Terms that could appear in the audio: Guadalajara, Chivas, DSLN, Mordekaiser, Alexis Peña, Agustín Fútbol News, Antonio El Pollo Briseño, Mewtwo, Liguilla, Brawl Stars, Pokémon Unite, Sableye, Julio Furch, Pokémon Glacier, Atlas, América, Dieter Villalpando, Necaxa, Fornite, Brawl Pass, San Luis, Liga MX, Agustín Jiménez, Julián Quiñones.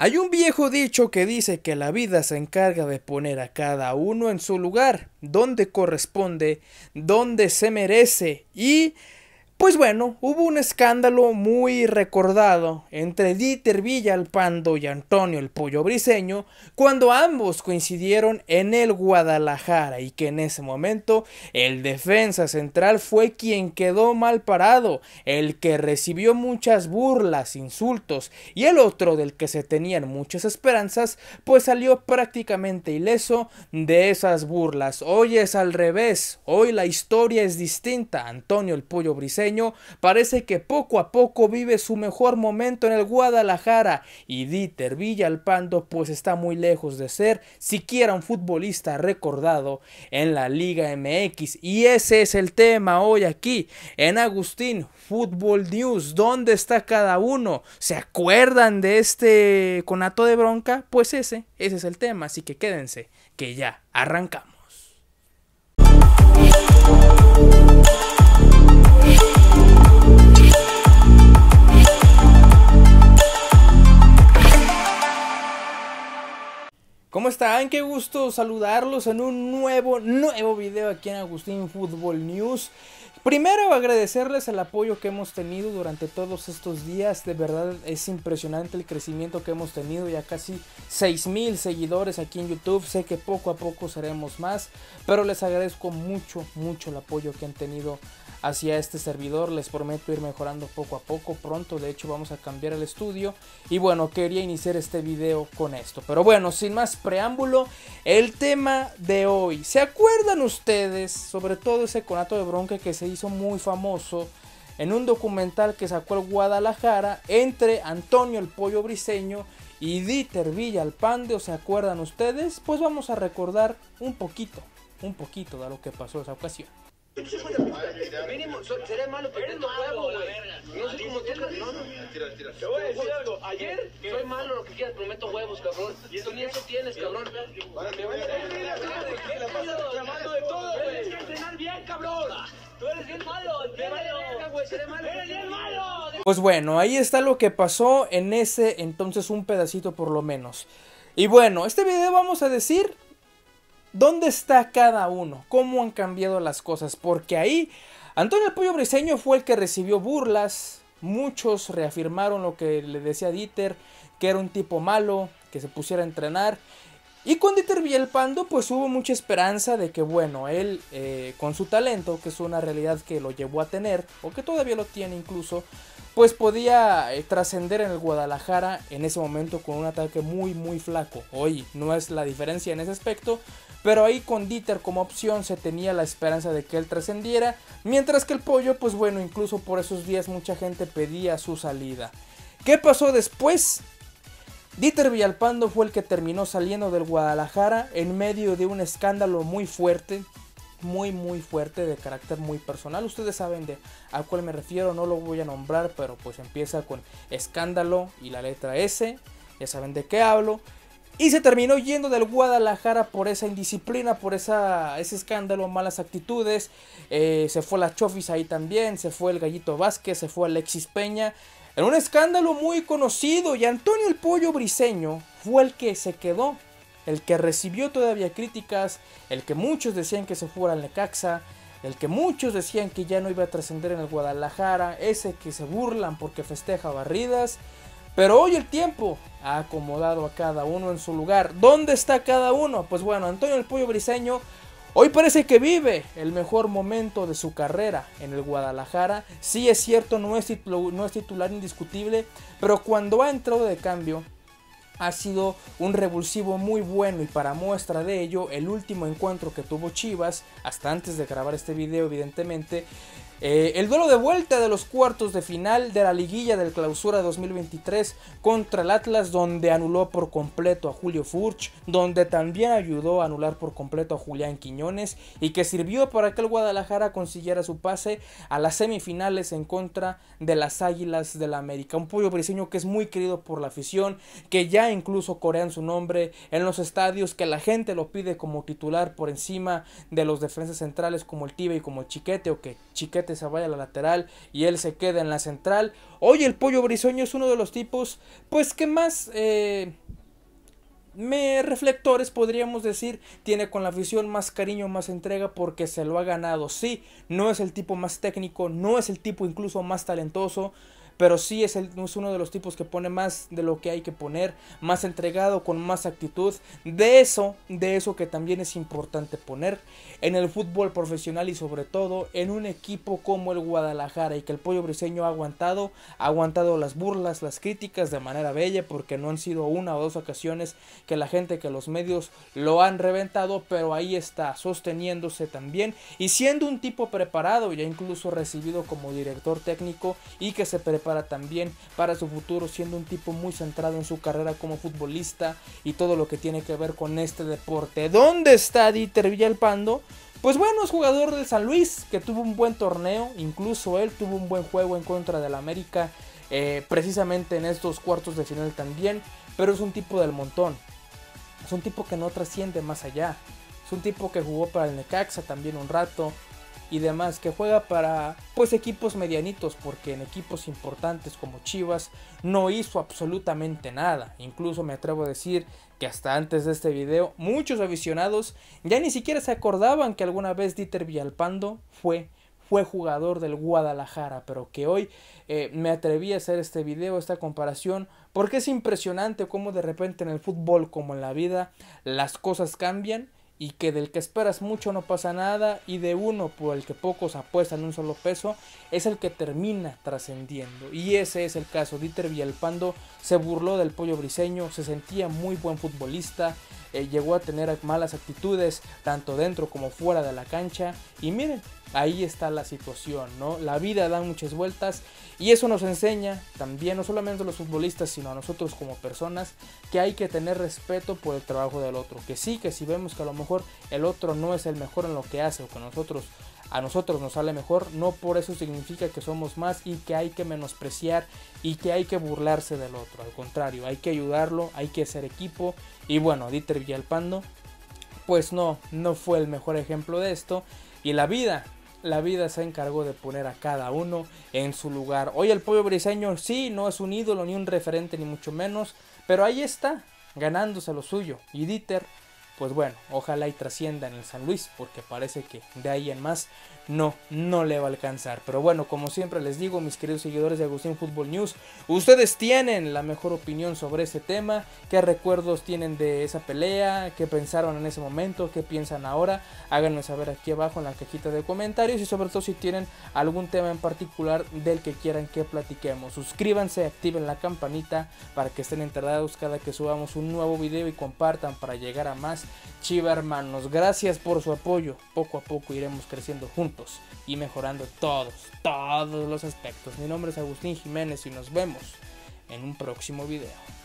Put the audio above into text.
Hay un viejo dicho que dice que la vida se encarga de poner a cada uno en su lugar, donde corresponde, donde se merece. Y pues bueno, hubo un escándalo muy recordado entre Dieter Villalpando y Antonio El Pollo Briseño, cuando ambos coincidieron en el Guadalajara y que en ese momento el defensa central fue quien quedó mal parado, el que recibió muchas burlas, insultos, y el otro, del que se tenían muchas esperanzas, pues salió prácticamente ileso de esas burlas. Hoy es al revés, hoy la historia es distinta. Antonio El Pollo Briseño parece que poco a poco vive su mejor momento en el Guadalajara, y Dieter Villalpando pues está muy lejos de ser siquiera un futbolista recordado en la Liga MX. Y ese es el tema hoy aquí en Agustín Fútbol News. ¿Dónde está cada uno? ¿Se acuerdan de este conato de bronca? Pues ese es el tema, así que quédense que ya arrancamos. ¿Cómo están? Qué gusto saludarlos en un nuevo video aquí en Agustín Fútbol News. Primero, agradecerles el apoyo que hemos tenido durante todos estos días. De verdad es impresionante el crecimiento que hemos tenido, ya casi 6,000 seguidores aquí en YouTube. Sé que poco a poco seremos más, pero les agradezco mucho, mucho el apoyo que han tenido hacia este servidor. Les prometo ir mejorando poco a poco. Pronto, de hecho, vamos a cambiar el estudio. Y bueno, quería iniciar este video con esto, pero bueno, sin más preámbulo, el tema de hoy. ¿Se acuerdan ustedes sobre todo ese conato de bronca que se hizo muy famoso en un documental que sacó el Guadalajara entre Antonio El Pollo Briseño y Dieter Villalpando? ¿Se acuerdan ustedes? Pues vamos a recordar un poquito de lo que pasó esa ocasión. Mínimo, será malo, pero eres malo, güey. No sé cómo tiras, no. Te voy a decir algo. Ayer, soy malo lo que quieras, prometo huevos, cabrón. Y eso ni eso tienes, cabrón. Me voy a estar llamando de todo, güey. Tienes que entrenar bien, cabrón. Tú eres bien malo. Te vale verga, güey. Seré malo. Eres bien malo. Pues bueno, ahí está lo que pasó en ese entonces, un pedacito por lo menos. Y bueno, este video vamos a decir: ¿dónde está cada uno? ¿Cómo han cambiado las cosas? Porque ahí Antonio El Pollo Briseño fue el que recibió burlas. Muchos reafirmaron lo que le decía Dieter, que era un tipo malo, que se pusiera a entrenar. Y con Dieter Villalpando pues hubo mucha esperanza de que, bueno, él con su talento, que es una realidad que lo llevó a tener, o que todavía lo tiene incluso, pues podía trascender en el Guadalajara en ese momento con un ataque muy muy flaco. Hoy no es la diferencia en ese aspecto, pero ahí con Dieter como opción se tenía la esperanza de que él trascendiera, mientras que El Pollo, pues bueno, incluso por esos días mucha gente pedía su salida. ¿Qué pasó después? Dieter Villalpando fue el que terminó saliendo del Guadalajara en medio de un escándalo muy fuerte, muy fuerte, de carácter muy personal. Ustedes saben de a cuál me refiero, no lo voy a nombrar, pero pues empieza con escándalo y la letra S, ya saben de qué hablo. Y se terminó yendo del Guadalajara por esa indisciplina, por ese escándalo, malas actitudes. Se fue la Chofis ahí también, se fue el Gallito Vázquez, se fue Alexis Peña. En un escándalo muy conocido, y Antonio El Pollo Briseño fue el que se quedó, el que recibió todavía críticas, el que muchos decían que se fuera al Necaxa, el que muchos decían que ya no iba a trascender en el Guadalajara, ese que se burlan porque festeja barridas. Pero hoy el tiempo ha acomodado a cada uno en su lugar. ¿Dónde está cada uno? Pues bueno, Antonio El Pollo Briseño hoy parece que vive el mejor momento de su carrera en el Guadalajara. Sí, es cierto, no es titular indiscutible, pero cuando ha entrado de cambio ha sido un revulsivo muy bueno, y para muestra de ello el último encuentro que tuvo Chivas, hasta antes de grabar este video evidentemente, el duelo de vuelta de los cuartos de final de la liguilla del clausura 2023 contra el Atlas, donde anuló por completo a Julio Furch, donde también ayudó a anular por completo a Julián Quiñones, y que sirvió para que el Guadalajara consiguiera su pase a las semifinales en contra de las Águilas del América. Un Pollo Briseño que es muy querido por la afición, que ya incluso corean su nombre en los estadios, que la gente lo pide como titular por encima de los defensas centrales como el Tibe y como el Chiquete, o que Chiquete Brete se vaya a la lateral y él se queda en la central. Hoy el Pollo Briseño es uno de los tipos, pues, que más reflectores, podríamos decir, tiene con la afición, más cariño, más entrega, porque se lo ha ganado. Sí, no es el tipo más técnico, no es el tipo incluso más talentoso, pero sí es uno de los tipos que pone más de lo que hay que poner, más entregado, con más actitud. De eso que también es importante poner en el fútbol profesional, y sobre todo en un equipo como el Guadalajara, y que el Pollo Briseño ha aguantado las burlas, las críticas de manera bella, porque no han sido una o dos ocasiones que la gente, que los medios lo han reventado, pero ahí está, sosteniéndose también, y siendo un tipo preparado, ya incluso recibido como director técnico, y que se prepara también para su futuro, siendo un tipo muy centrado en su carrera como futbolista y todo lo que tiene que ver con este deporte. ¿Dónde está Dieter Villalpando? Pues bueno, es jugador del San Luis, que tuvo un buen torneo, incluso él tuvo un buen juego en contra del América, precisamente en estos cuartos de final también, pero es un tipo del montón, es un tipo que no trasciende más allá, es un tipo que jugó para el Necaxa también un rato, y demás, que juega para, pues, equipos medianitos, porque en equipos importantes como Chivas no hizo absolutamente nada. Incluso me atrevo a decir que hasta antes de este video muchos aficionados ya ni siquiera se acordaban que alguna vez Dieter Villalpando fue jugador del Guadalajara, pero que hoy me atreví a hacer este video, esta comparación, porque es impresionante cómo de repente en el fútbol, como en la vida, las cosas cambian. Y que del que esperas mucho no pasa nada, y de uno por el que pocos apuestan un solo peso, es el que termina trascendiendo. Y ese es el caso. Dieter Villalpando se burló del Pollo Briseño, se sentía muy buen futbolista, llegó a tener malas actitudes, tanto dentro como fuera de la cancha. Y miren, ahí está la situación, ¿no? La vida da muchas vueltas, y eso nos enseña también, no solamente a los futbolistas, sino a nosotros como personas, que hay que tener respeto por el trabajo del otro. Que sí, que si vemos que a lo mejor el otro no es el mejor en lo que hace, o que a nosotros nos sale mejor, no por eso significa que somos más y que hay que menospreciar y que hay que burlarse del otro. Al contrario, hay que ayudarlo, hay que ser equipo. Y bueno, Dieter Villalpando, pues no fue el mejor ejemplo de esto, y la vida se encargó de poner a cada uno en su lugar. Hoy el Pollo Briseño sí no es un ídolo ni un referente, ni mucho menos, pero ahí está, ganándose lo suyo. Y Dieter, pues bueno, ojalá y trascienda en el San Luis, porque parece que de ahí en más no le va a alcanzar. Pero bueno, como siempre les digo, mis queridos seguidores de Agustín Fútbol News, ustedes tienen la mejor opinión sobre este tema. ¿Qué recuerdos tienen de esa pelea? ¿Qué pensaron en ese momento? ¿Qué piensan ahora? Háganme saber aquí abajo en la cajita de comentarios, y sobre todo si tienen algún tema en particular del que quieran que platiquemos. Suscríbanse, activen la campanita para que estén enterados cada que subamos un nuevo video, y compartan para llegar a más Chiva hermanos. Gracias por su apoyo, poco a poco iremos creciendo juntos y mejorando todos los aspectos. Mi nombre es Agustín Jiménez, y nos vemos en un próximo video.